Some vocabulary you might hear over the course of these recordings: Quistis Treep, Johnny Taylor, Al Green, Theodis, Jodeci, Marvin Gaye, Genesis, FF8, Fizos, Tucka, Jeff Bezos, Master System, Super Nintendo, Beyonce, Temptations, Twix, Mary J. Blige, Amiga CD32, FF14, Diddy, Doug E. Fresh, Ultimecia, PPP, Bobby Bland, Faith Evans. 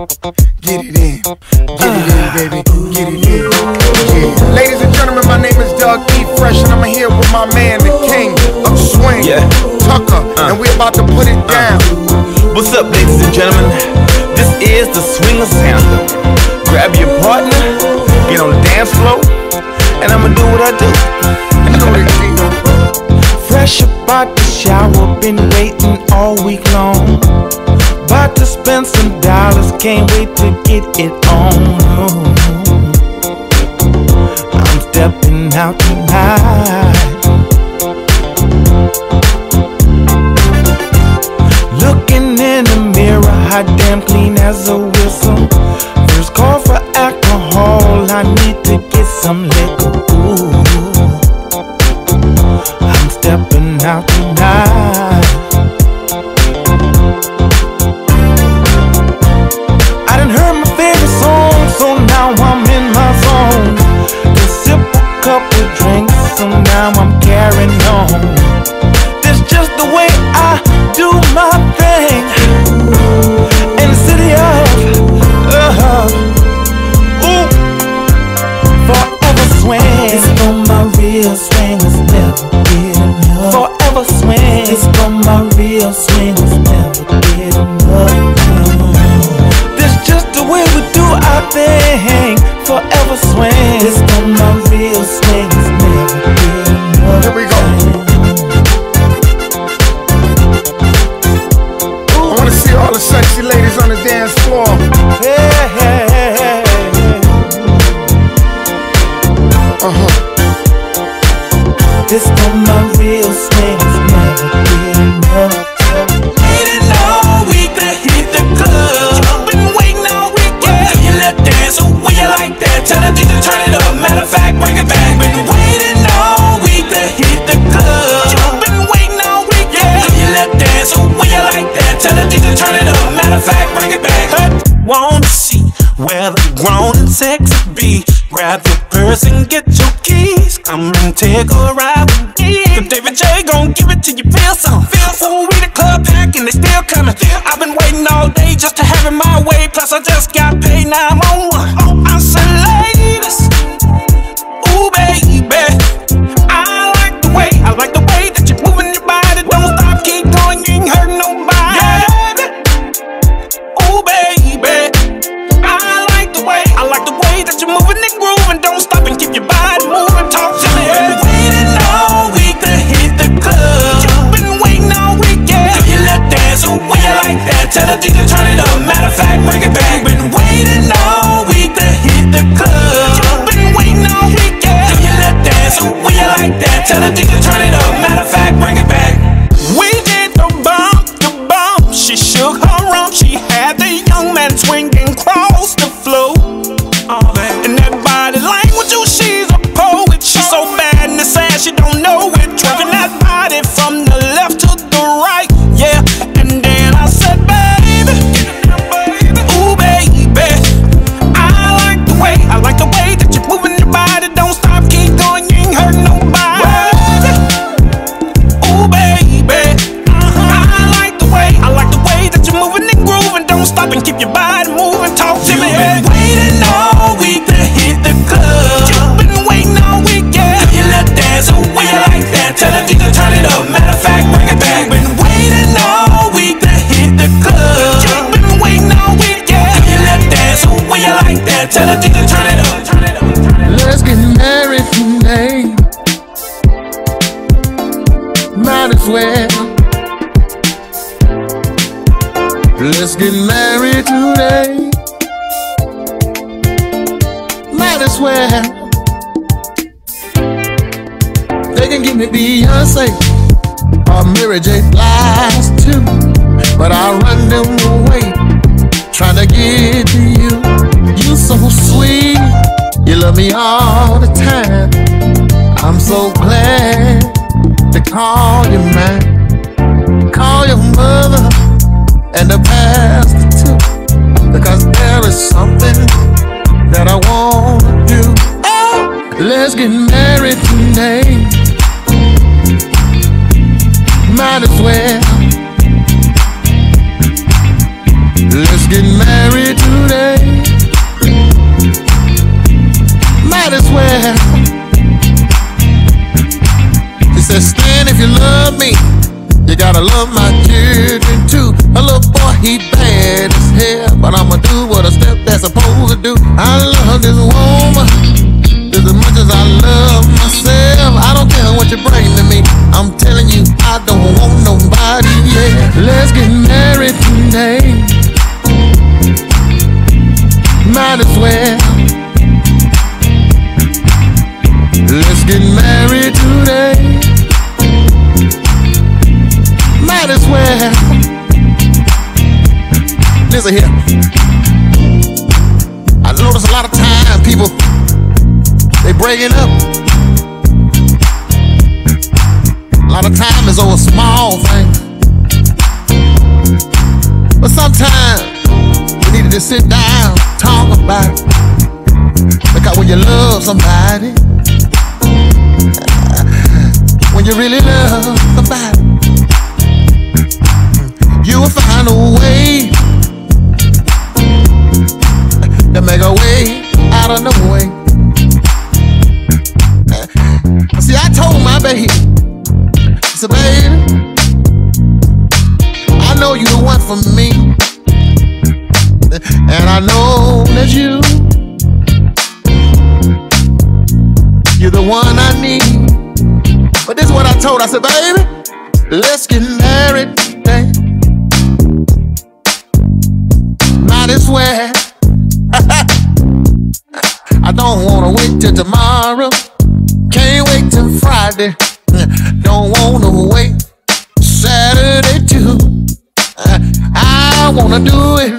Get it in, baby, get it in. Yeah. Ladies and gentlemen, my name is Doug E. Fresh, and I'm here with my man, the king of swing, Tucker, and we're about to put it down. What's up, ladies and gentlemen? This is the Swingers Anthem. Grab your partner, get on the dance floor, and I'ma do what I do. Fresh up out the shower, been waiting all week long. About to spend some dollars, can't wait to get it on. I'm stepping out tonight, looking in the mirror, hot damn clean as a whistle. First call for alcohol, I need to get some liquor. Ooh, I'm stepping out tonight. Take a ride with me. If David J gon' give it to you, feel some. Feel so we the club pack and they still coming. I've been waiting all day just to have it my way. Plus I just got paid, now I'm on one. Oh, I said ladies, ooh baby, I like the way that you're moving your body. Don't stop, keep going, you ain't hurting nobody. Yeah. Ooh baby, I like the way that you're moving and grooving. Don't stop and keep your body moving, talk to me. Tell the DJ turn it up, matter of fact, bring it back. Been waiting all week to hit the club. You've been waiting all week, yeah. Do you let dance, so will you like that? Tell the DJ turn it up, matter of fact, bring it back. We did the bomb, she shook her rump. She had the young man swinging across the floor. And that body language, oh, she's a poet. She's so bad and sad, she don't know it. Driving that body from the left to the right, yeah. And then I said, tell the DJ turn it up, turn it up, turn it up. Let's get married tonight. Might as well. Let's get married today. Might as well. They can give me Beyonce or Mary J. Blige too, but I'll run them away trying to get to you. You so sweet, you love me all the time. I'm so glad to call you mine. Call your mother and the pastor too, because there is something that I wanna do. Oh, let's get married today. Might as well. Let's get married today. I love my children too. A little boy, he bad as hell, but I'ma do what a stepdad's supposed to do. I love this woman just as much as I love myself. I don't care what you bring to me, I'm telling you, I don't want nobody yet. Let's get married tonight, might as well. Let's get married today, might as well. Listen here, I notice a lot of time people, they breaking up. A lot of time is over small things, but sometimes we need to just sit down, talk about it. Because when you love somebody, when you really love somebody, you will find a way to make a way out of no way. See, I told my baby, I said, baby, I know you the one for me, and I know that you're the one I need. But this is what I told her, I said, baby, let's get married today, might as well. I don't wanna wait till tomorrow, can't wait till Friday, don't wanna wait Saturday too. I wanna do it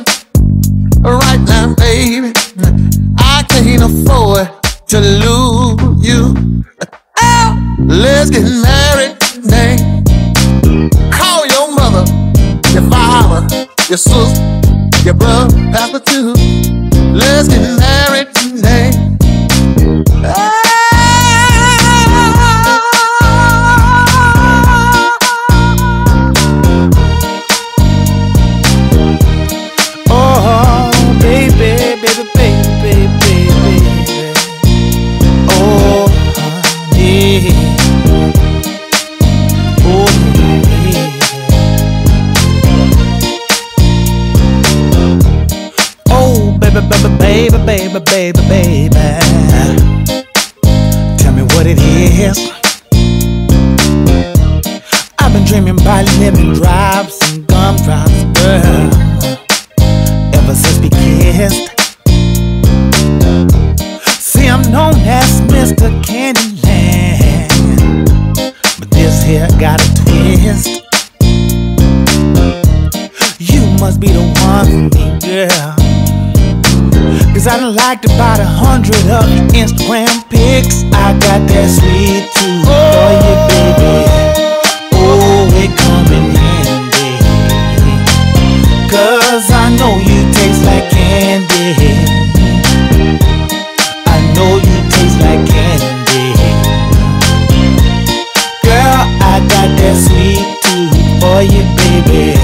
right now, baby, I can't afford to lose you. Let's get married today. Call your mother, your father, your sister, your brother, pastor too. Let's get married today. Oh, baby, baby, baby, baby. Oh, yeah. Baby, baby, baby, baby, tell me what it is. I've been dreaming about lemon drops and gumdrops, girl, ever since we kissed. See, I'm known as Mr. Candyland, but this here got a twist. You must be the one for me, girl, 'cause I done liked about 100 of your Instagram pics. I got that sweet tooth for you, baby. Oh, it coming handy, 'cause I know you taste like candy. I know you taste like candy. Girl, I got that sweet tooth for you, baby.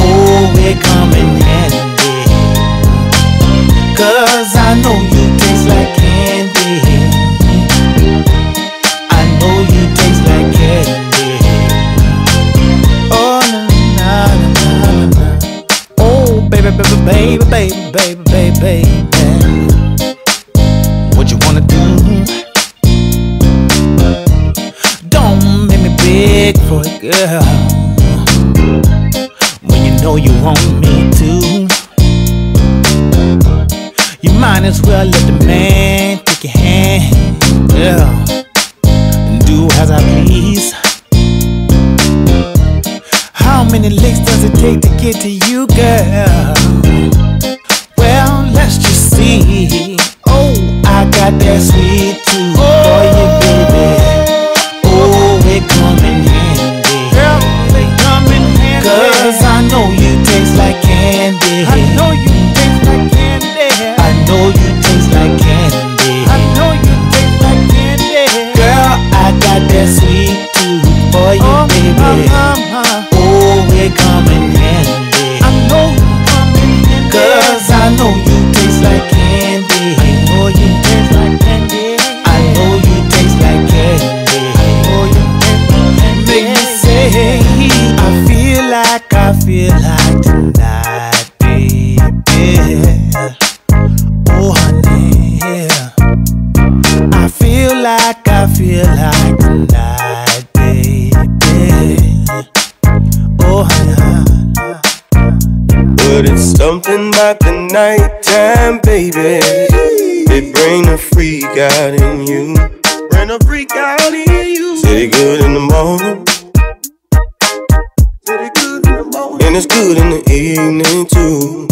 Oh, it coming handy, 'cause I know you taste like candy. I know you taste like candy. Oh, na na na na. Oh, baby, baby, baby, baby, baby, baby, baby, what you wanna do? Don't make me beg for it, girl, when you know you want me to. You might as well let the man take your hand, girl, and do as I please. How many licks does it take to get to you, girl? Well, let's just see. Oh, I got that sweet tooth for you, baby. Oh, it come in handy, girl, they come in handy, 'cause I know you taste like candy. I know you taste like candy. I know you taste like candy. I know you taste like candy. Girl, I got that sweet tooth for you, baby. Oh, it come in handy. I know you come something about the nighttime, baby. It bring the freak out in you. Bring the freak out in you. Say it good in the morning. Say it good in the morning. And it's good in the evening too.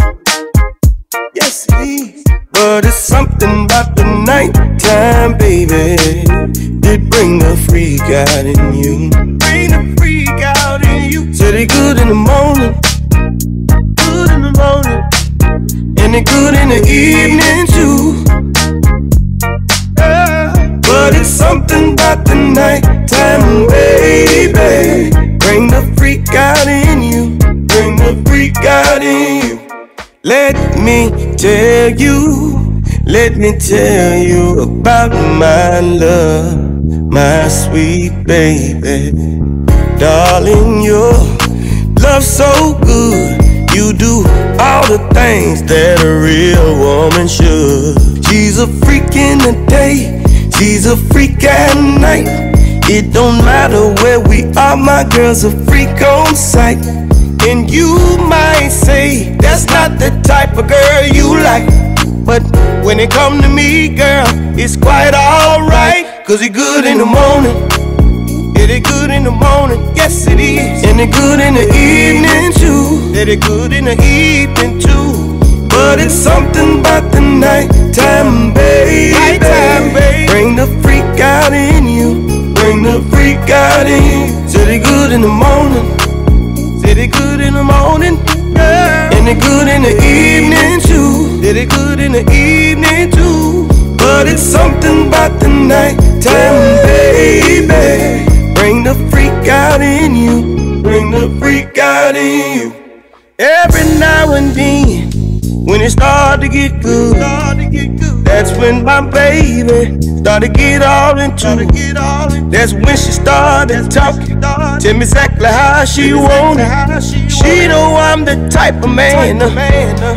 Yes, it is. But it's something about the nighttime, baby. It bring the freak out in you. Bring the freak out in you. Say it good in the morning. Good in the morning. And it good in the evening too. But it's something about the nighttime, baby. Bring the freak out in you. Bring the freak out in you. Let me tell you, let me tell you about my love, my sweet baby. Darling, your love's so good. You do all the things that a real woman should. She's a freak in the day, she's a freak at night. It don't matter where we are, my girl's a freak on sight. And you might say, that's not the type of girl you like. But when it come to me, girl, it's quite alright. Cause it good in the morning. It is good in the morning, yes it is. And it good in the evening too. It is good in the evening too. But it's something about the nighttime, baby. Nighttime, baby. Bring the freak out in you. Bring the freak out in you. So it is good in the morning. Did it good in the morning, yeah. And it good in the evening too. Did it good in the evening too. But it's something about the nighttime, baby. Bring the freak out in you. Bring the freak out in you. Every now and then, when it start to get good, that's when my baby start to get all into it. That's when she started talking. Tell me exactly how she want it. She know I'm the type of man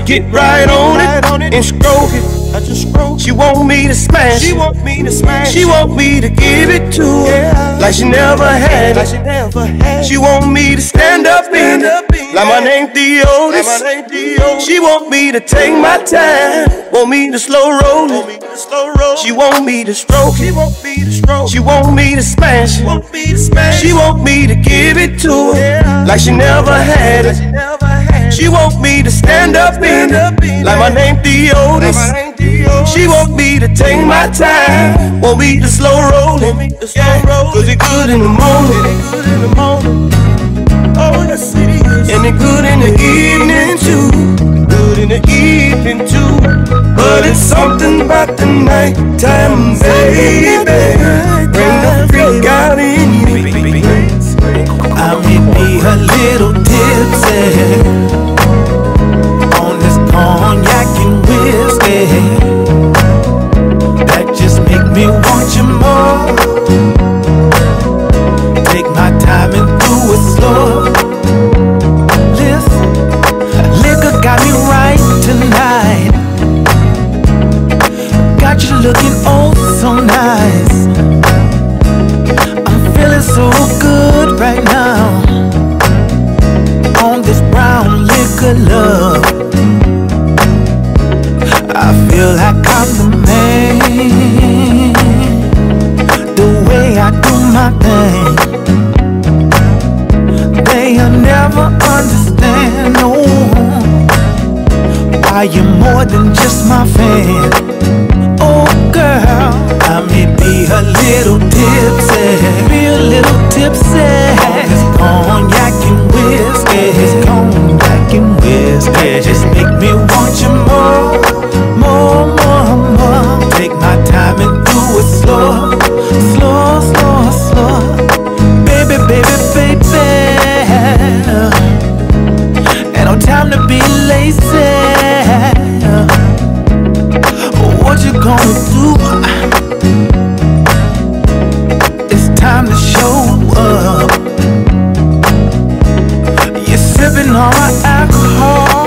get right on it and stroke it. She want me to smash. She want me to smash. She want me to give it to her like she never had it. She want me to stand up in it like my name Theodis. She want me to take my time. Want me to slow roll it. She want me to stroke it. She want me to smash it. She want me to give it to her like she never had it. She want me to stand up in it like my name Theodis. She want me to take my time. Want me to slow roll it, yeah. Cause it good in the morning. And it good in the evening too. Good in the evening too. But it's something about the nighttime, baby. Bring the freak out in you. I'll hit me a little tipsy on this cognac and whiskey. Me want you more. Take my time and do it slow. Listen, liquor got me right tonight. Got you looking oh so nice. I'm feeling so good right now on this brown liquor love. I feel like I'm the man. I do my thing. They'll never understand, no, why you're more than just my fan. Oh girl, I may be a little tipsy. Be a little tipsy. It's cognac and whiskey. It's cognac and whiskey. Just make me want you more. More, more, more. Take my time and do it slow. Slow, slow, slow. Baby, baby, baby. Ain't no time to be lazy. What you gonna do? It's time to show up. You're sipping on my alcohol.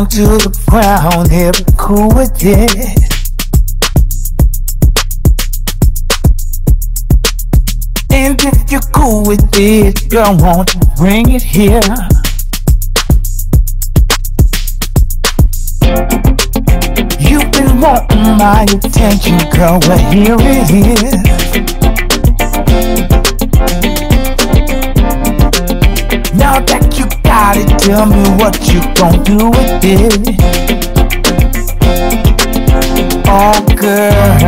To the ground, here we cool with it. And if you're cool with it, girl, won't you bring it here? You've been wanting my attention, girl, well here it is. Now that you got it, Tell me what you gon' do with it. Oh girl,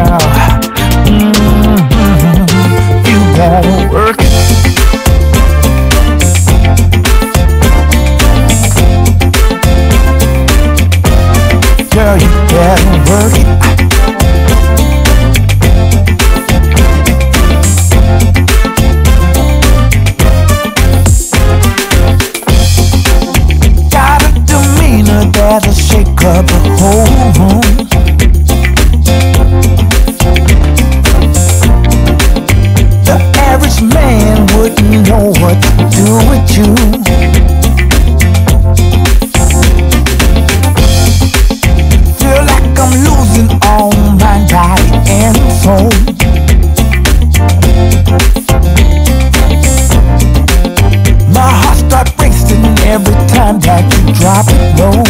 you gotta work it. Girl, you better work it. Got a demeanor that'll shake up the whole room. The average man wouldn't know what to do with you. Drop it low.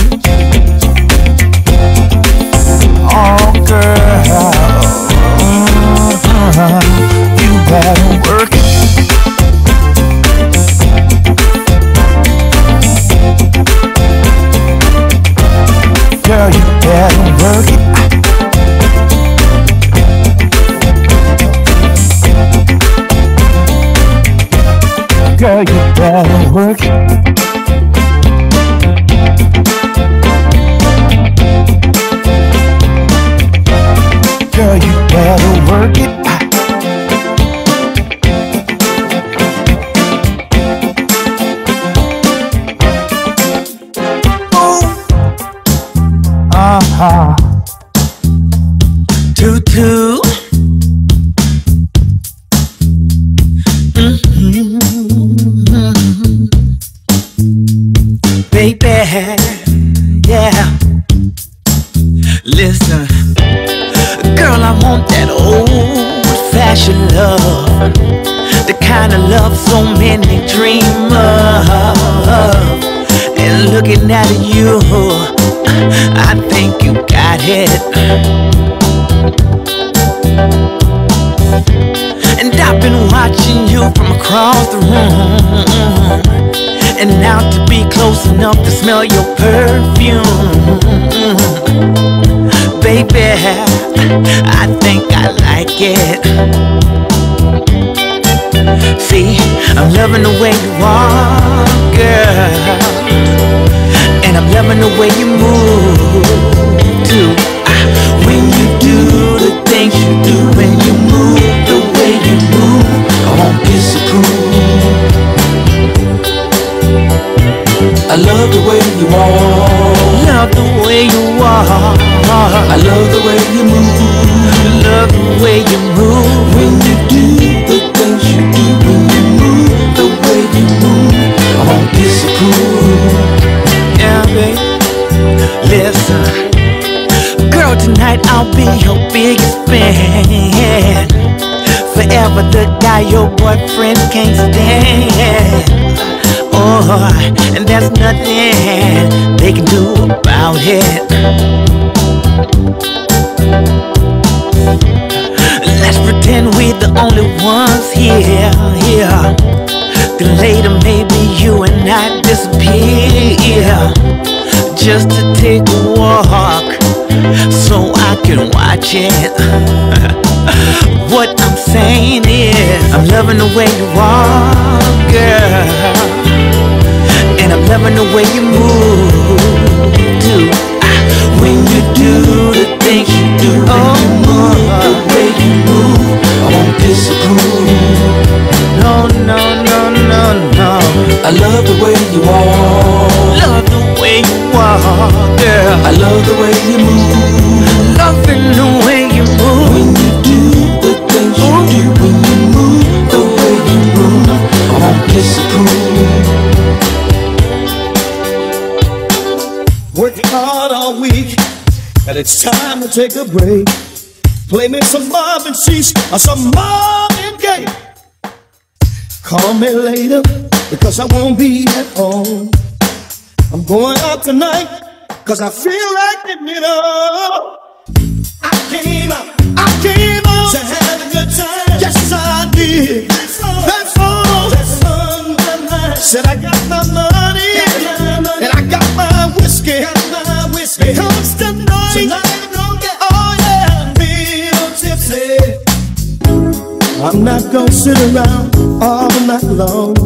Oh girl, you better work it. Girl, you better work it. Girl, you better work it. Girl, you better work it. Uh-huh. Tutu. Mm-hmm. Baby, yeah. Listen, girl, I want that old-fashioned love, the kind of love so many dream of. And looking at you, I think you got it. And I've been watching you from across the room, and now to be close enough to smell your perfume. Baby, I think I like it. See, I'm loving the way you walk, girl, and I'm loving the way you move, too. When you do the things you do, when you move the way you move, I won't disapprove. I love the way you walk, love the way you walk. I love the way you move, I love the way you move. When you do the things you do, when you move the way you move, I won't disapprove. Yeah, babe, listen, girl, tonight I'll be your biggest fan, forever the guy your boyfriend can't stand. Oh, and there's nothing they can do about it. Let's pretend we're the only ones here. Then later maybe you and I disappear, just to take a walk so I can watch it. What I'm saying is, I'm loving the way you walk, girl, and I'm loving the way you move, too. When you do the things you do, when you move the way you move, I won't disapprove. No, no, no, no, no. I love the way you walk, love the way you walk, girl. I love the way you move, loving the way you move. When you do the things you do, when you move the way you move, I won't disapprove. Working hard all week, and it's time to take a break. Play me some Marvin Cheese or some Marvin Gaye. Call me later, because I won't be at home. I'm going out tonight, because I feel like giving it up. I came out to have a good time. Yes, I did. That's all. That's all. Said I got my money. whiskey. Here comes the night. Oh yeah, feel tipsy. I'm not gonna sit around all night long.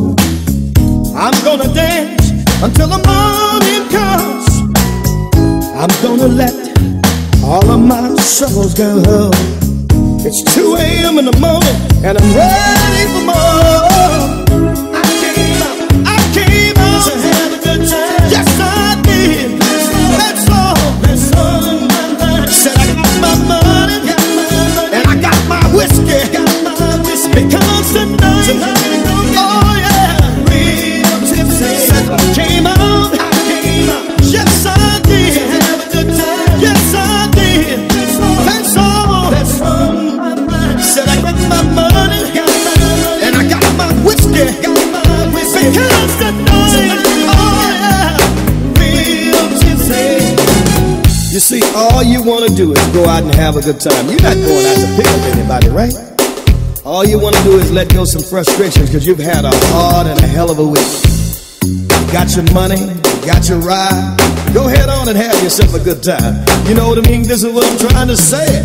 I'm gonna dance until the morning comes. I'm gonna let all of my troubles go. It's 2 a.m. in the morning and I'm ready for more. I came out to have a good time. Yes, I did. That's all in my life. Said I got my money, and I got my whiskey. Because tonight, oh yeah, real tipsy. Said I came out. Yes, I did. Yes, I did. That's on my mind. Said I got my money, and I got my whiskey. Because tonight, oh yeah, real tipsy. You see, all you want to do is go out and have a good time. You're not going out to pick up anybody, right? All you want to do is let go some frustrations, because you've had a hard and a hell of a week. You got your money, you got your ride. Go ahead on and have yourself a good time. You know what I mean? This is what I'm trying to say.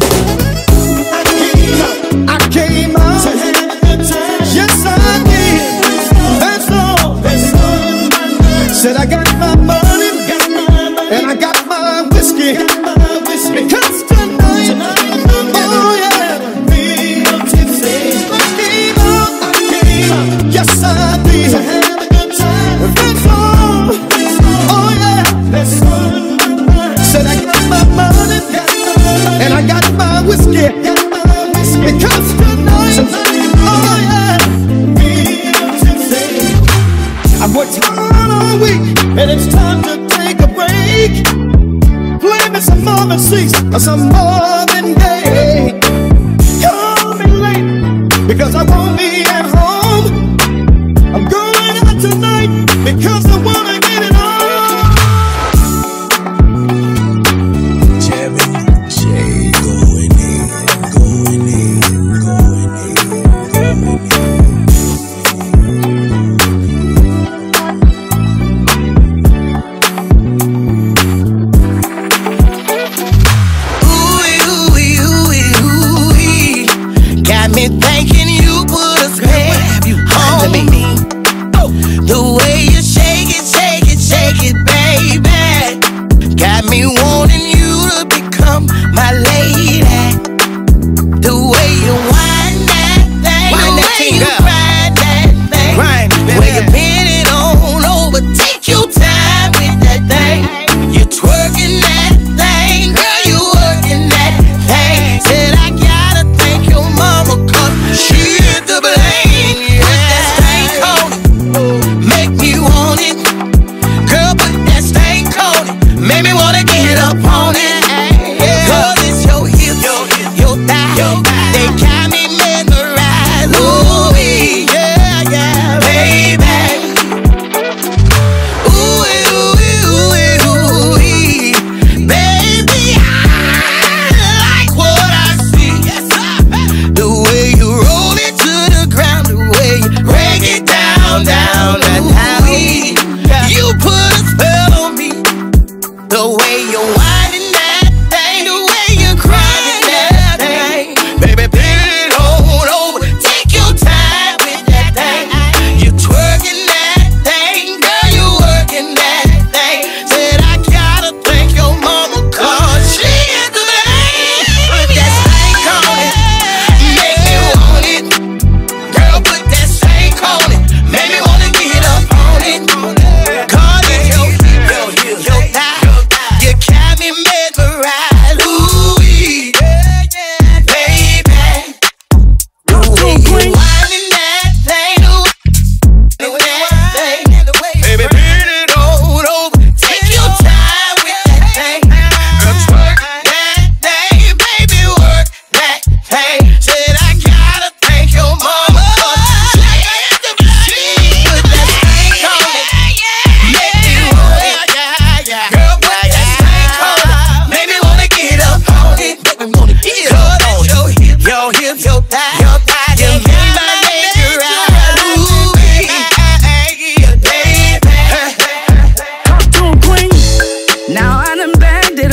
I came out to have a good time. Yes, I did. That's all. Said I got my money, and I got my whiskey. Because tonight, oh yeah, real tipsy. I came out. Yes, I did. To have a good time. That's all. Oh yeah, that's on my mind. Said I got my money, and I got my whiskey. Because tonight, oh yeah, real tipsy. I've worked hard all week, and it's time to take a break. Play me some Marvin Gaye or some Marvin Gaye. Call me late, because I won't be at home. I'm going out tonight, because I wanna get it on.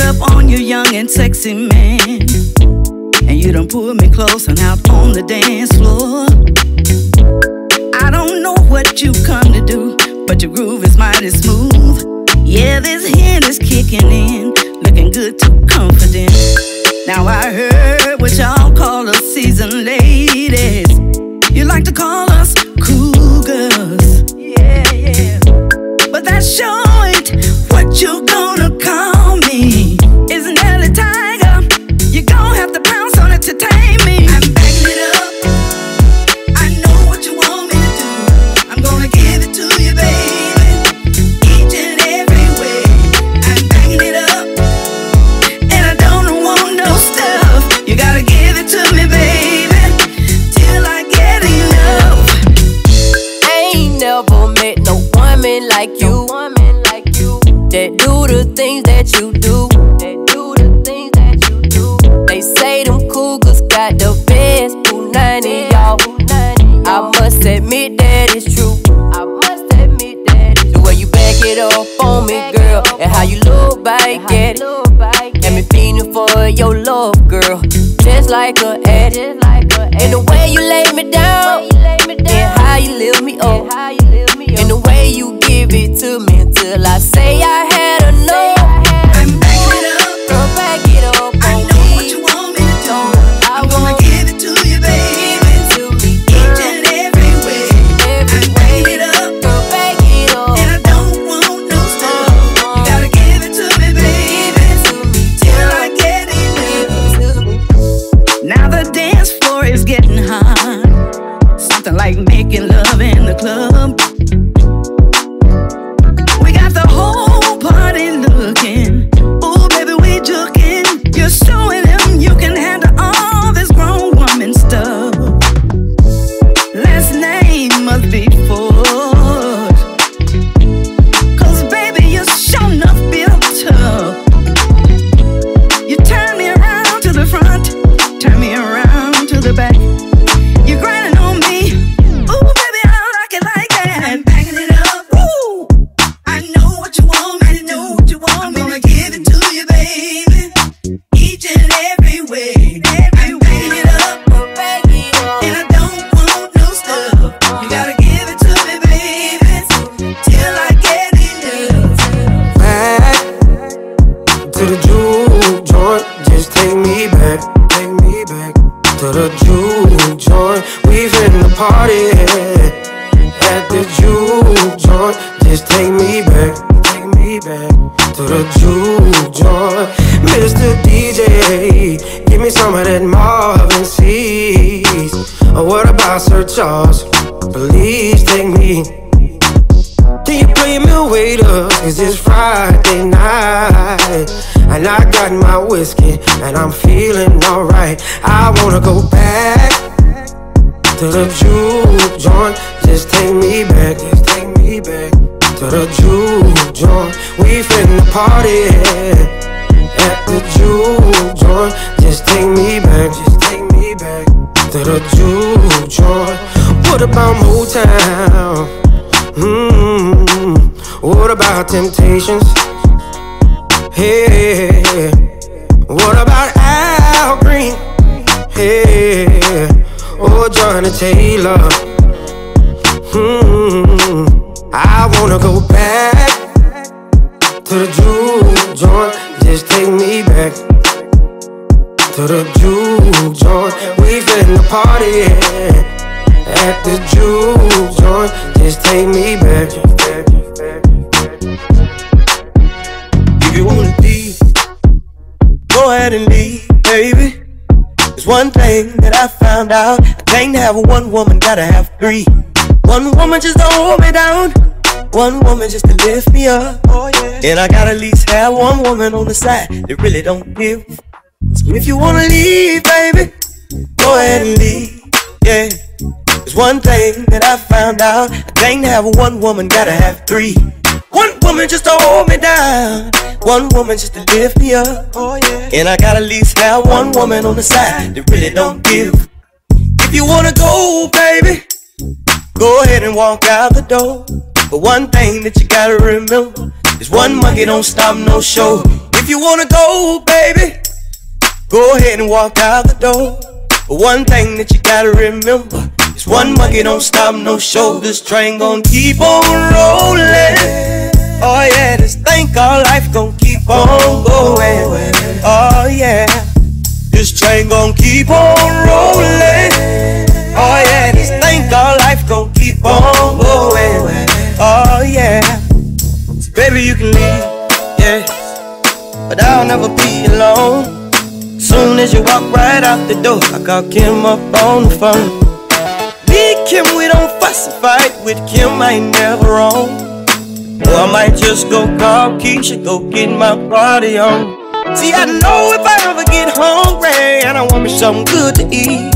up on your young and sexy man, and you done pull me close and out on the dance floor. I don't know what you come to do, but your groove is mighty smooth. Yeah, this hand is kicking in, looking good, too confident. Now I heard what y'all call us seasoned ladies. You like to call us cougars. Yeah, yeah. But that sure ain't what you gonna call me. Isn't that a tiger? You gon' have to pounce on it to tame me. I'm backing it up. I know what you want me to do. I'm gonna give it to you, baby, each and every way. I'm backing it up, and I don't want no stuff. You gotta give it to me, baby, till I get enough. I ain't never met no woman like you. That do the things that you do. That do the things that you do. They say them cougars got the best punani, y'all. I must admit that it's true. I must admit that it's true. The way you back it up on me, girl, and how you look back at it, and me feeling for your love, girl, just like an addict. And the way you lay me down, and how you lift me up, and the way you give it to me. Till I say I had enough. I'm backing it up, girl, back it up. I know what you want me to do. I'm gonna give it to you, baby, each and every way. I'm backing it up, girl, back it up. And I don't want no stuff. You gotta give it to me, baby, till I get enough. Now the dance floor is getting hot. Something like making love in the club. Temptations, hey, what about Al Green, hey, or Johnny Taylor, I wanna go back to the juke joint, just take me back to the juke joint, we finna party at the juke joint, just take me back. Go ahead and leave, baby. There's one thing that I found out. I can't have one woman, gotta have three. One woman just to hold me down, one woman just to lift me up, oh, yeah. And I gotta at least have one woman on the side that really don't give. So if you wanna leave, baby, go ahead and leave, yeah. There's one thing that I found out. I can't have one woman, gotta have three. One woman just to hold me down, one woman just to lift me up, oh, yeah. And I gotta at least have one woman on the side that really don't give. If you wanna go, baby, go ahead and walk out the door. But one thing that you gotta remember, There's one monkey don't stop no show. If you wanna go, baby, go ahead and walk out the door. But one thing that you gotta remember, there's one monkey don't stop no show. This train gon' keep on rolling. Oh yeah, this thing called life gon' keep on going. Oh yeah, this train gon' keep on rolling. Oh yeah, this thing called life gon' keep on going. Oh yeah, so baby you can leave, yeah, but I'll never be alone. Soon as you walk right out the door, I got Kim up on the phone. Me and Kim, we don't fuss and fight. With Kim, I ain't never wrong. Or I might just go call Keisha, go get my party on. See, I know if I ever get hungry and I want me something good to eat,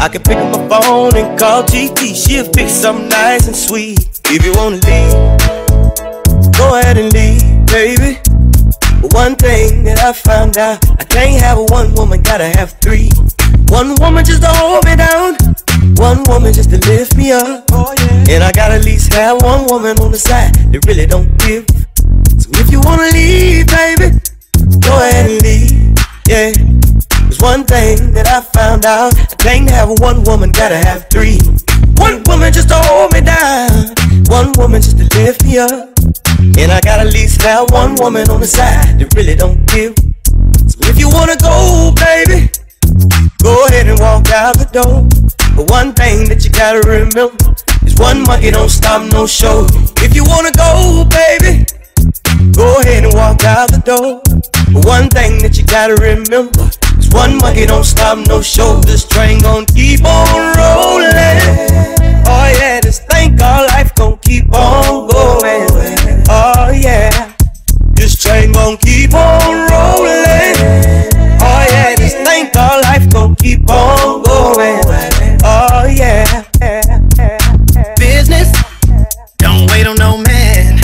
I can pick up my phone and call GT. She'll fix something nice and sweet. If you wanna leave, go ahead and leave, baby. But one thing that I found out, I can't have one woman, gotta have three. One woman just to hold me down, one woman just to lift me up, oh, yeah. And I gotta at least have one woman on the side that really don't give. So if you wanna leave, baby, go ahead and leave, yeah. There's one thing that I found out, I can't have one woman, gotta have three. One woman just to hold me down, one woman just to lift me up, and I gotta at least have one woman on the side that really don't give. So if you wanna go, baby, go ahead and walk out the door. But one thing that you gotta remember is one monkey don't stop no show. If you wanna go, baby, go ahead and walk out the door. But one thing that you gotta remember, one monkey don't stop no show. This train gon' keep on rolling. Oh yeah, this thing called life gon' keep on going. Oh yeah, this train gon' keep on rolling. Oh yeah, this thing called life gon' keep on going. Oh yeah. Business, don't wait on no man.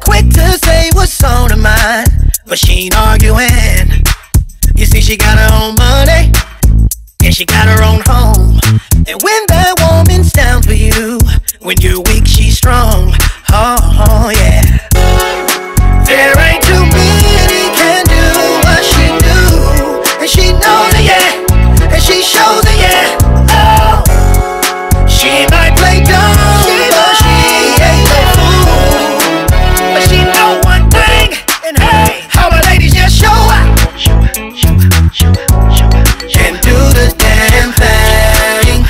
Quick to say what's on her mind, but she ain't arguing. You see, she got her own money, and she got her own home. And when that woman's down for you, when you're weak, she's strong. Oh, yeah. There ain't too many can do what she do. And she knows it, yeah. And she shows it, yeah. Oh, she might play dumb, but she ain't no fool. But she know one thing, and hey, how a ladies just show up. And do the damn thing.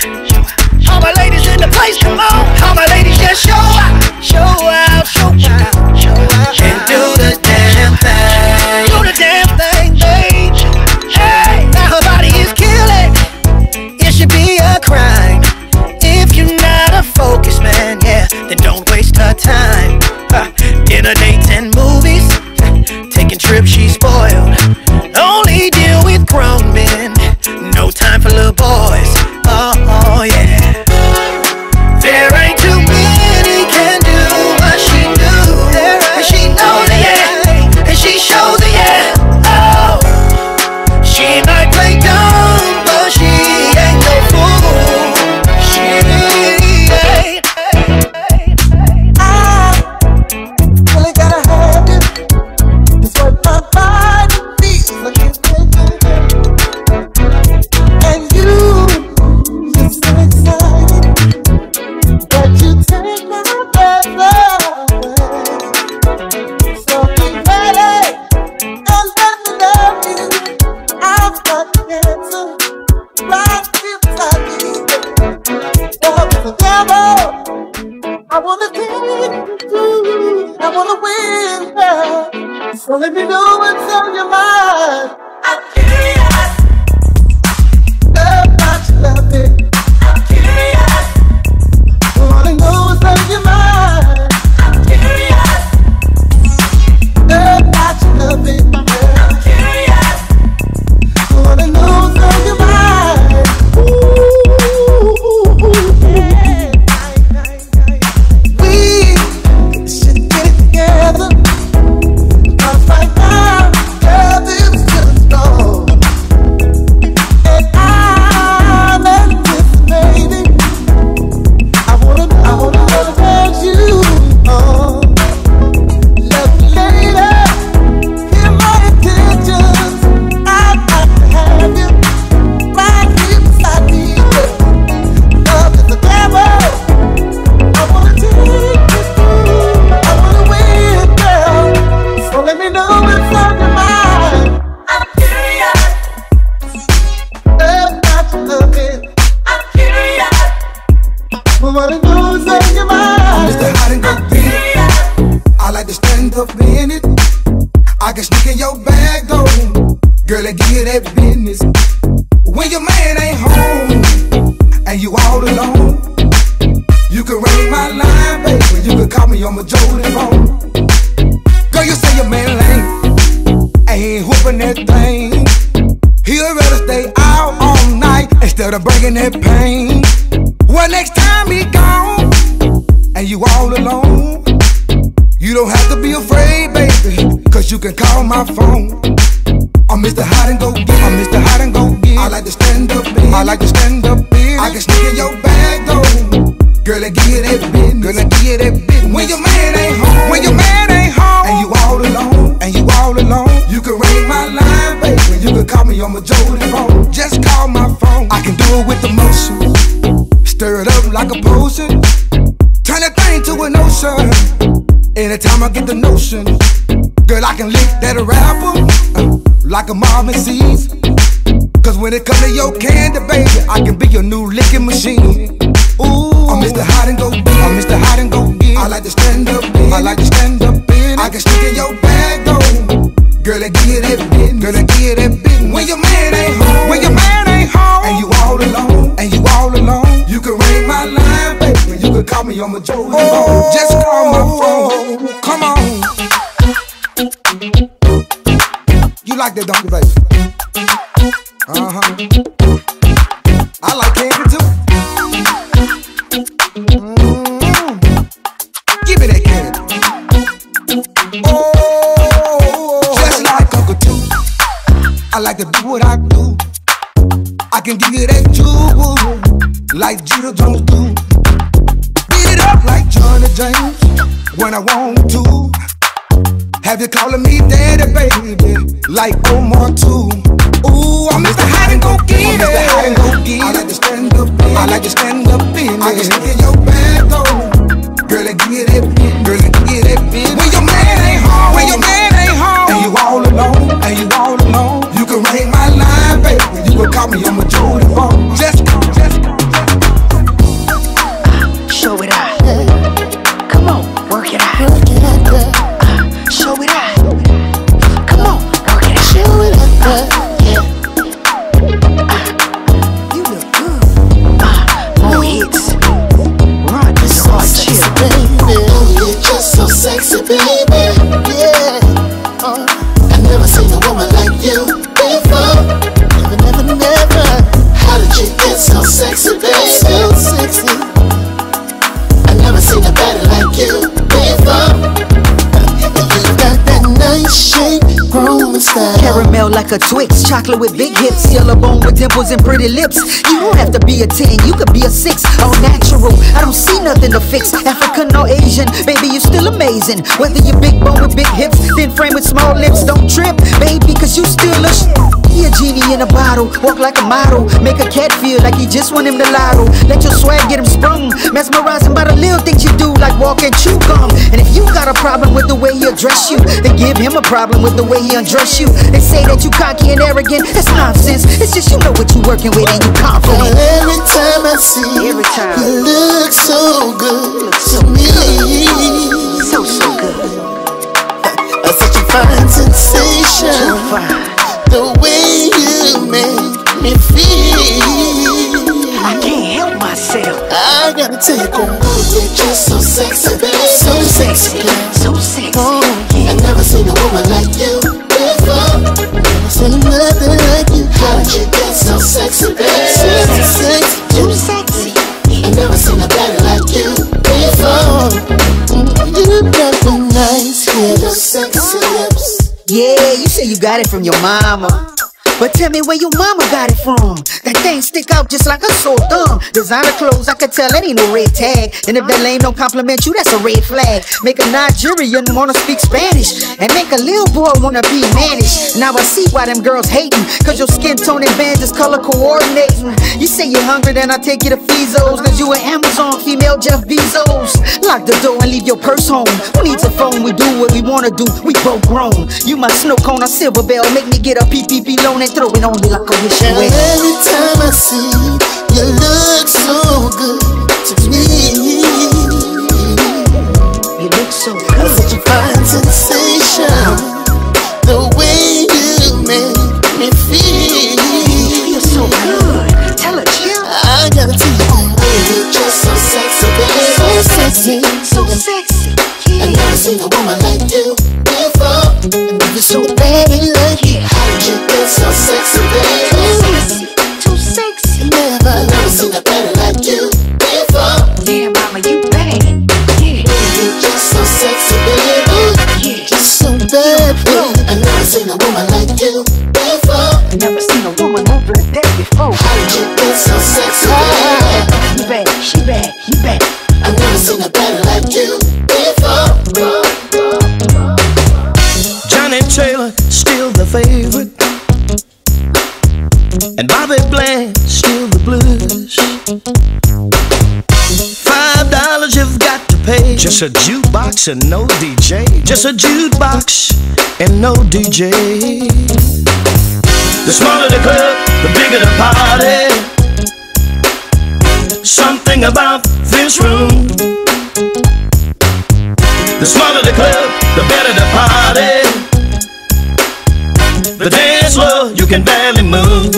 All my ladies in the place, come on. All my ladies just show up, show out, show out. And do the damn thing. Do the damn thing, babe. Hey, now her body is killing. It should be a crime if you're not a focus man, yeah. Then don't waste her time. Dinner dates and movies, taking trips, she's spoiled. Only deal with grown men, no time for little boys. Oh, yeah. There ain't too many can do what she do. And she knows it, yeah. And she shows it, yeah. Oh, she might play dumb, but she ain't no fool. She ain't. I really gotta have it. It's what my body needs. So let me know what's on your mind. I'm curious about your love, baby. I'm curious. I wanna know what's on your mind. I'm curious about your love, baby. I'm curious. I wanna know what's on your mind. Ooh, ooh, ooh, yeah. We should get it together. Right now, girl, this is just bag though. Girl, it get that business. When your man ain't home and you all alone, you can ring my line, baby. You can call me on my Jodeci phone. Girl, you say your man lame, ain't hooping that thing. He'll rather stay out all night instead of bringing that pain. Well, next time he gone and you all alone, you don't have to be afraid, baby, cause you can call my phone. I'm Mr. Hot and Go Get. I'm Mr. Hot and Go Get. I like to stand up, baby. I like to stand up, baby. I can sneak in your bag, though. Girl, I get that business. Girl, I get that business. When your man ain't home, when your man ain't home, and you all alone, and you all alone, you can ring my line, baby. You can call me on my Jodeci phone. Just call my phone. I can do it with emotion. Stir it up like a potion. Turn that thing to an ocean. Anytime I get the notion, girl, I can lick that rapper like a mom and sees. Cause when it comes to your candy, baby, I can be your new licking machine. Ooh, I'm Mr. Hot and Go Get. I'm Mr. Hot and Go Get. I like to stand up, baby. I like to stand up, baby. I can stick in your bag, though. Girl, I get that business. Girl, I get that business. When your man ain't home, when your man ain't home, and you all alone, and you all alone, you can ring my line, baby. You can call me on my Jodeci phone. Just call my phone. Come on. You like that, don't you, baby? I like candy too. Give me that candy. Oh, just like Uncle Too. I like to do what I do. I can give you that jewel like Judah Jones do. Beat it up like Johnny James when I want to. Have you calling me daddy, baby, like Omar too? Ooh, I'm Mr. Hot and Go Get. I'm Mr. Hot and Go Get. I like to stand up, baby. I like to stand up, baby. I can stick in your bag, though. Girl, I get it, girl, I get it, baby. When your man ain't home, when your man ain't home, and you all alone, and you all alone, you can ring my line, baby. You can call me on my Jodeci phone. Just call, just call, just call. Show it out. Come on, work it out. Work it out, girl. Show it out. Come on, work it out. Show it out. Yeah. You look good. More hits. Run this hard shit, baby. You're just so sexy, baby. Yeah. I've never seen a woman like you before. Never, never, never. How did you get so sexy, baby? So sexy. I've never seen a body like you before. Shape, grown style. Caramel like a Twix, chocolate with big hips, yellow bone with dimples and pretty lips. You don't have to be a 10, you could be a 6. All natural, I don't see nothing to fix. African or Asian, baby, you're still amazing. Whether you're big bone with big hips, thin frame with small lips, don't trip, baby, cause you still a be a genie in a bottle, walk like a model. Make a cat feel like he just won him the lotto. Let your swag get him sprung, mesmerizing by the little things you do, like walk and chew gum. And if you got a problem with the way he address you, then give him a problem with the way he undress you. They say that you cocky and arrogant, that's nonsense. It's just you know what you working with and you confident. Every time I see you, you look so good to me. So, so good. Such a fine sensation. The way you make me feel, I can't help myself. I gotta take a move. You're just so sexy, baby. So sexy, so sexy. Oh. I've never seen a woman like you before. Never seen another like you. How did you get so sexy, baby? So sexy, too sexy. I've never seen a body like you before. You got the nice little sexy lips. Yeah, you say you got it from your mama, but tell me where your mama got it from. That thing stick out just like a sore thumb. Designer clothes, I could tell that ain't no red tag. And if that lame don't compliment you, that's a red flag. Make a Nigerian wanna speak Spanish, and make a little boy wanna be mannish. Now I see why them girls hating, cause your skin tone and bands is color coordinating. You say you're hungry, then I take you to Fizos, cause you an Amazon female Jeff Bezos. Lock the door and leave your purse home. Who needs a phone? We do what we wanna do, we both grown. You my snow cone, a silver bell. Make me get a PPP loan and throw it on me like a wish away. Every time I see you, you look so good to me. You look so good. Such a fine sensation. The way seen a woman like you before. And baby, so bad in love. How did you get so sexy, baby? Too sexy, never. Never seen a better like you before. Yeah, mama, you bad. Yeah, you just so sexy, baby. Yeah, just so bad. Yeah. I never seen a woman like you before. I never seen a woman over like that before. How did you get so sexy, baby? You bad, she bad, you bad. I never seen a better like you before. Johnny Taylor, still the favorite, and Bobby Bland, still the blues. $5 you've got to pay, just a jukebox and no DJ. Just a jukebox and no DJ. The smaller the club, the bigger the party. Something about this room. The smaller the club, the better the party. The dance floor, you can barely move.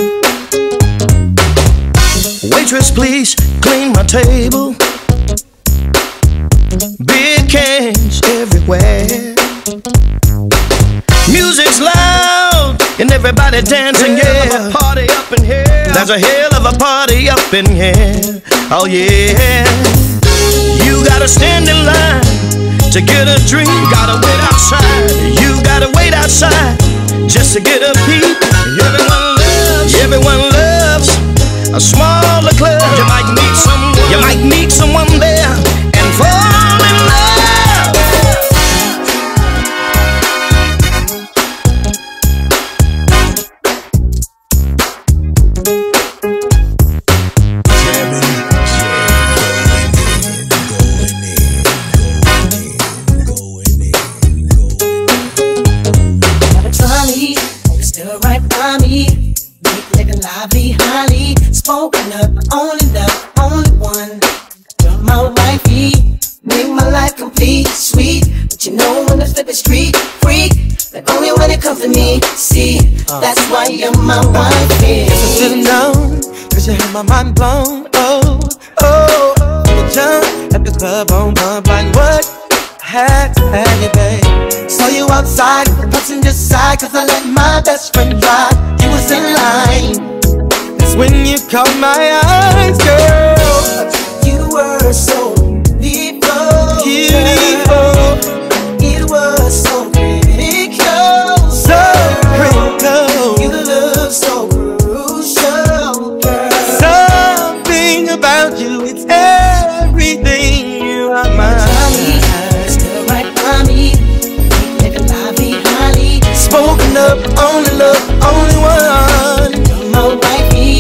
Waitress, please clean my table. Big cans everywhere. Music's loud and everybody dancing, yeah. Hell of a party up in here. There's a hell of a party up in here. Oh yeah. You gotta stand in line to get a drink. Gotta wait outside. You gotta wait outside just to get a peek. Everyone loves a smaller club. You might meet someone there and fall in my wife is. Yes, I should've known, cause you had my mind blown. Oh, oh, oh. Jump at the club on bump like what? Had you, babe? Saw you outside, punching your side, cause I let my best friend drive. You was in line. That's when you caught my eyes, girl. You were so beautiful. It was so critical. So critical. So crucial, girl. Something about you, it's everything. You are mine. Johnny, still right by me. Like a lobby, Holly. Spoken up, only love, only one. You're my wifey,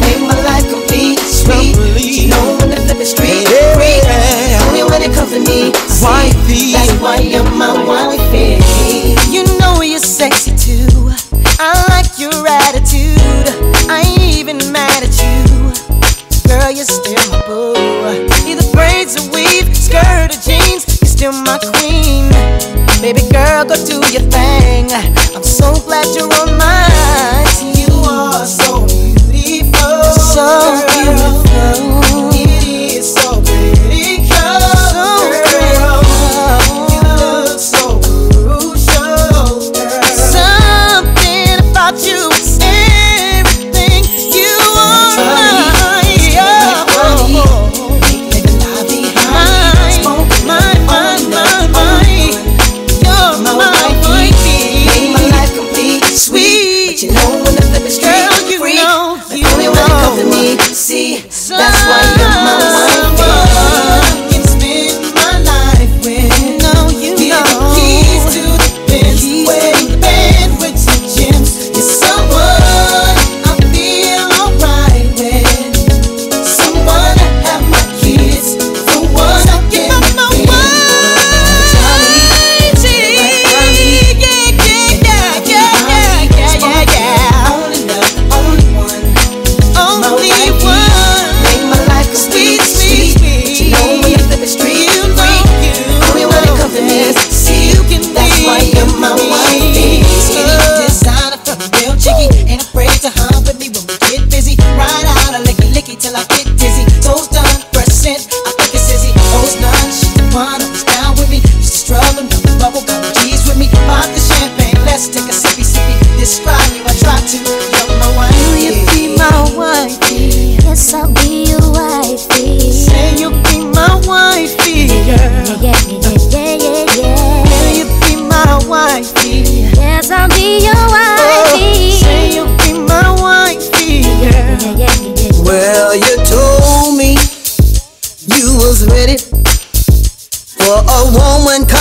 make my life complete, sweet. You know when to flip the street, yeah, free. Yeah. Only when it comes to me, wifey. That's why you're my wifey. You know you're sexy too. I like your attitude. I ain't even mad at you. Girl, you're still my boo. Either braids or weave, skirt or jeans, you're still my queen. Baby girl, go do your thing. I'm so glad you're on mine. You are so beautiful. So beautiful. It is so critical. So critical. You look so crucial, girl. You, it's everything. You are mine. Yeah. Make the lobby high. Spoke my. You're my wifey. Make my life complete. Sweet.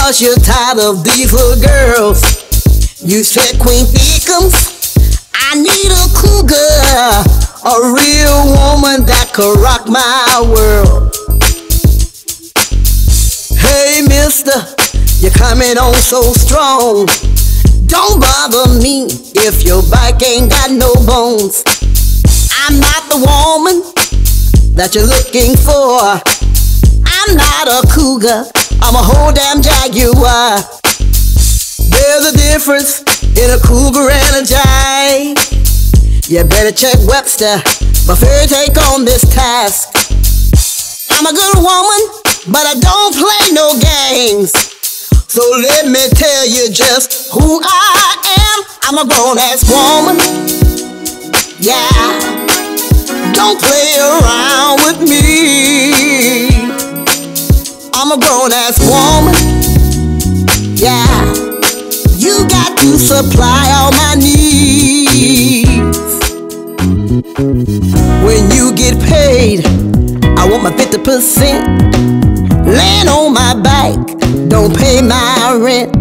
'Cause you're tired of these little girls. You said Queen Beacons, I need a cougar, a real woman that could rock my world. Hey mister, you're coming on so strong. Don't bother me if your bike ain't got no bones. I'm not the woman that you're looking for. I'm not a cougar, I'm a whole damn jaguar. There's a difference in a cougar and a jag. You better check Webster before you take on this task. I'm a good woman, but I don't play no games. So let me tell you just who I am. I'm a grown-ass woman, yeah. Don't play around with me. I'm a grown-ass woman, yeah. You got to supply all my needs. When you get paid, I want my 50%. Land on my bike, don't pay my rent.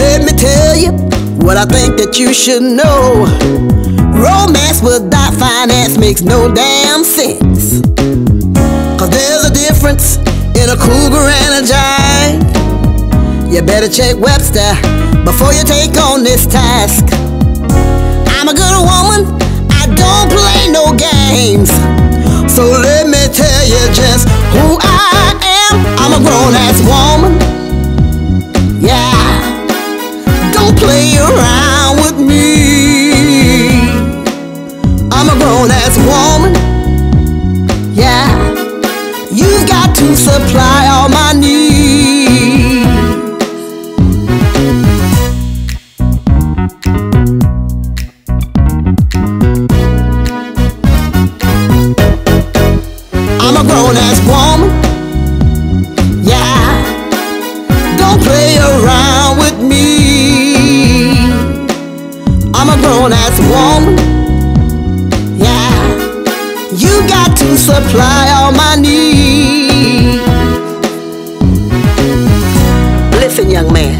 Let me tell you what I think that you should know. Romance without finance makes no damn sense. 'Cause there's a difference in a cougar and a jag. You better check Webster before you take on this task. I'm a good woman, I don't play no games. So let me tell you just who I am. I'm a grown-ass woman, yeah. Don't play around with me. I'm a grown-ass woman, yeah. You got to supply all my needs. I'm a grown-ass woman, yeah. Don't play around with me. I'm a grown-ass woman. You got to supply all my needs. Listen, young man,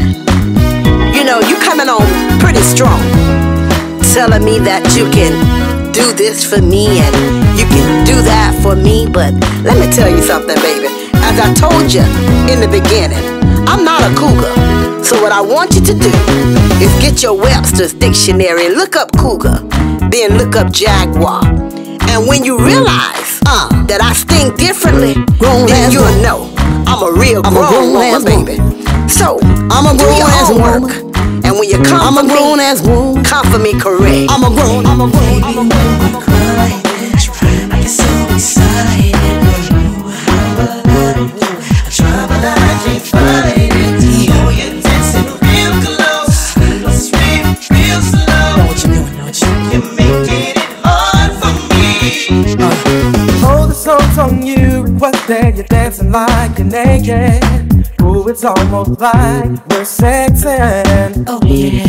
you know, you coming on pretty strong, telling me that you can do this for me and you can do that for me. But let me tell you something, baby. As I told you in the beginning, I'm not a cougar. So what I want you to do is get your Webster's dictionary and look up cougar, then look up jaguar. And when you realize that I stink differently, then you'll know I'm a real grown woman, baby. So I'm a grown ass work. And when you come for me, come for me correct. I'm a grown. I'm a grown. I'm a girl like this. I get so excited with you. I'm a lot of you. I try, but I can't find it. Oh, you're dancing real close, real, real slow. What you doing? What you can make it hard for me. Oh, the soul's on you, what's that? You're dancing like you're naked. Ooh, it's almost like we're sexing. Oh yeah.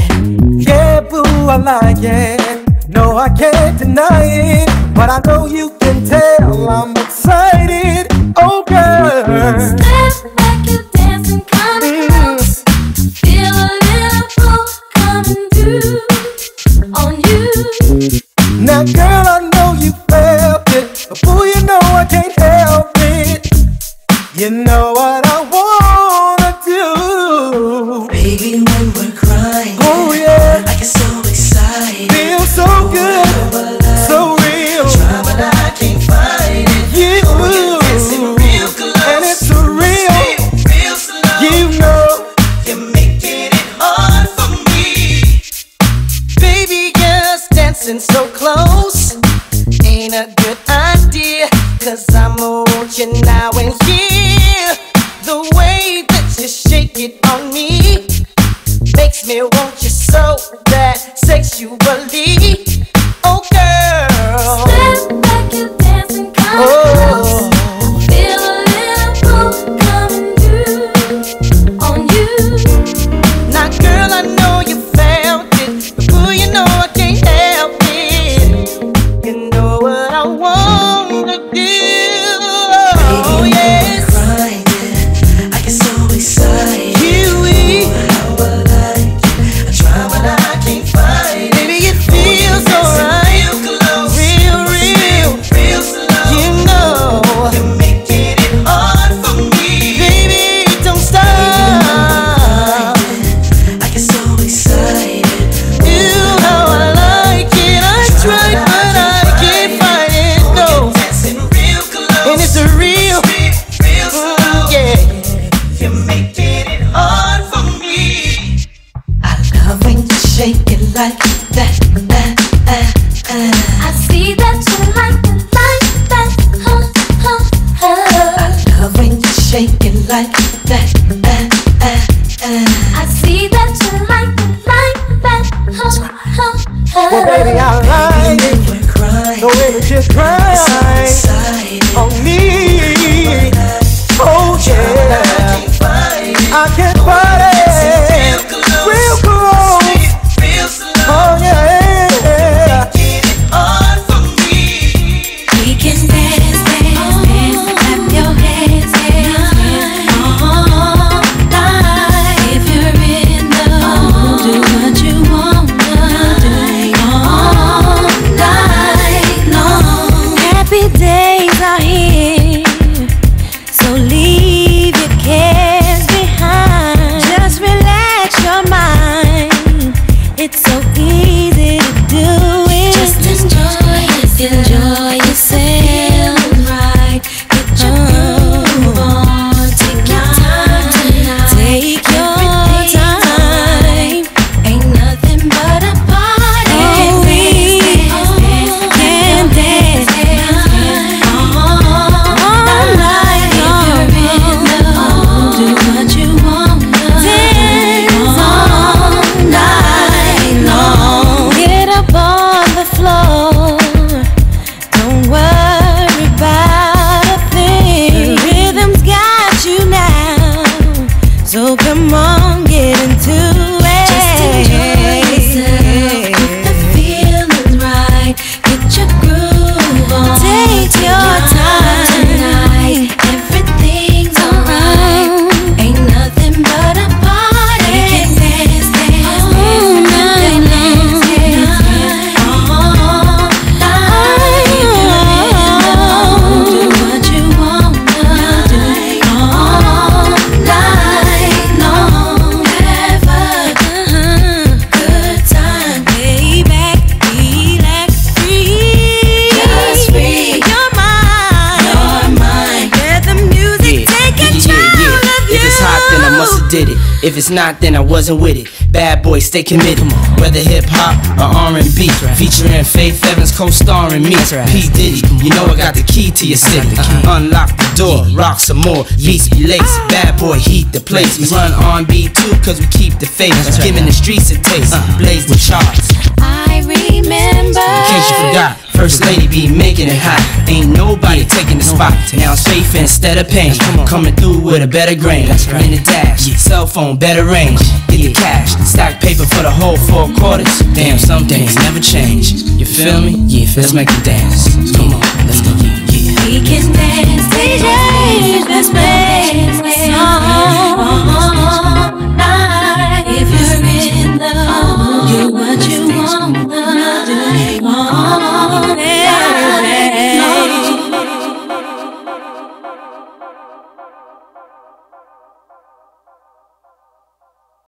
Yeah, boo, I like it. No, I can't deny it. But I know you can tell I'm excited. Oh girl, step back, you're dancing kinda close. Feel a little pull coming through on you. Now girl, I know you felt it, but boo, you know I can't help it. You know what I wanna do, baby, when we're crying. Oh yeah, I get so excited. Feels so good, so real. I try, but I can't find it. You, oh, you're dancing real close, and it's a real, real slow. You know you're making it hard for me, baby. Just dancing so close ain't a good idea, 'cause I want you now and here. The way that you shake it on me makes me want you so bad sexually. Oh girl, step back, you're dancing kinda close. Feel a little pull coming through on you. Now girl, I know you felt it, but boo, you know I can't help it. You know what I wanna do. Oh yes, yeah. I get so excited. like that, I see that you like that, I love when you shake it like that, I see that you like that, well baby I like it, when you cry, the way that you're crying on me, oh yeah, I can't find it. If it's not, then I wasn't with it. Bad boy, stay committed. Whether hip-hop or R&B, featuring Faith Evans, co-starring me, P. Diddy, you know I got the key to your city. Unlock the door, rock some more, beats be laced. Bad boy, heat the place. We run R&B too, cause we keep the faith. Giving the streets a taste, blaze the charts. I remember, in case you forgot, First Lady be making it hot. Ain't nobody taking the spot. Now it's faith instead of pain. Coming through with a better grain. In the dash, cell phone, better range. Get the cash, stack paper for the whole 4 quarters. Damn, some things never change. You feel me? Yeah, let's make it dance. Come on, let's go. We can dance, DJ, let's play a song.